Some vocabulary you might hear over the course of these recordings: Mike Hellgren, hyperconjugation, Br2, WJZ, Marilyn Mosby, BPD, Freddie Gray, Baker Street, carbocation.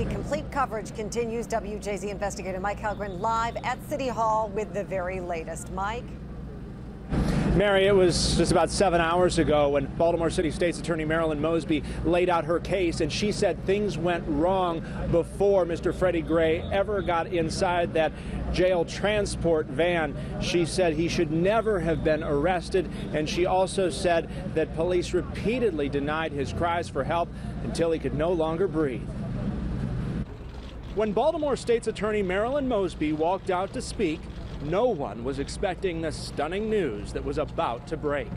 WJZ complete coverage continues. WJZ investigator Mike Hellgren live at City Hall with the very latest. Mike? Mary, it was just about 7 hours ago when Baltimore City State's Attorney Marilyn Mosby laid out her case, and she said things went wrong before Mr. Freddie Gray ever got inside that jail transport van. She said he should never have been arrested, and she also said that police repeatedly denied his cries for help until he could no longer breathe. When Baltimore State's Attorney Marilyn Mosby walked out to speak, no one was expecting the stunning news that was about to break.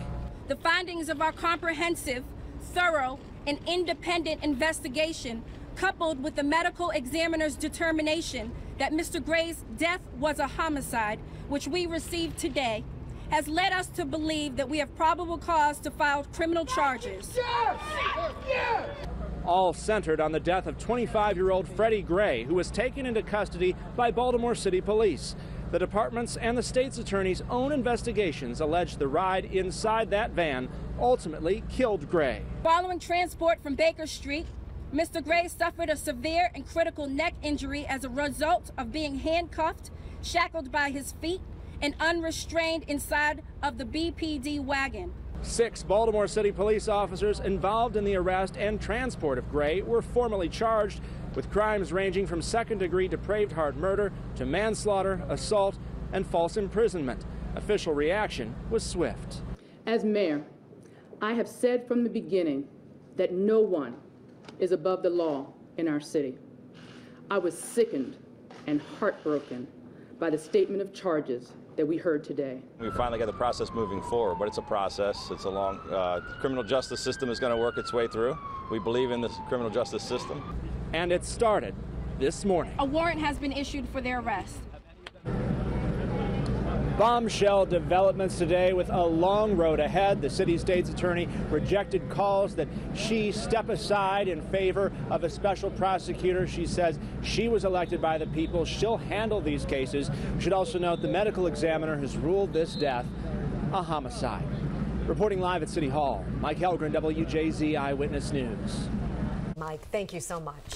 The findings of our comprehensive, thorough, and independent investigation, coupled with the medical examiner's determination that Mr. Gray's death was a homicide, which we received today, has led us to believe that we have probable cause to file criminal charges. All centered on the death of 25-year-old Freddie Gray, who was taken into custody by Baltimore City Police. The department's and the state's attorney's own investigations allege the ride inside that van ultimately killed Gray. Following transport from Baker Street, Mr. Gray suffered a severe and critical neck injury as a result of being handcuffed, shackled by his feet, and unrestrained inside of the BPD wagon. 6 Baltimore City police officers involved in the arrest and transport of Gray were formally charged with crimes ranging from second-degree depraved hard murder to manslaughter, assault, and false imprisonment. Official reaction was swift. As mayor, I have said from the beginning that no one is above the law in our city. I was sickened and heartbroken by the statement of charges that we heard today. We finally got the process moving forward, but it's a process. It's a long, criminal justice system is going to work its way through. We believe in the criminal justice system. And it started this morning. A warrant has been issued for their arrest. Bombshell developments today with a long road ahead. The city state's attorney rejected calls that she step aside in favor of a special prosecutor. She says she was elected by the people. She'll handle these cases. We should also note the medical examiner has ruled this death a homicide. Reporting live at City Hall, Mike Hellgren, WJZ Eyewitness News. Mike, thank you so much.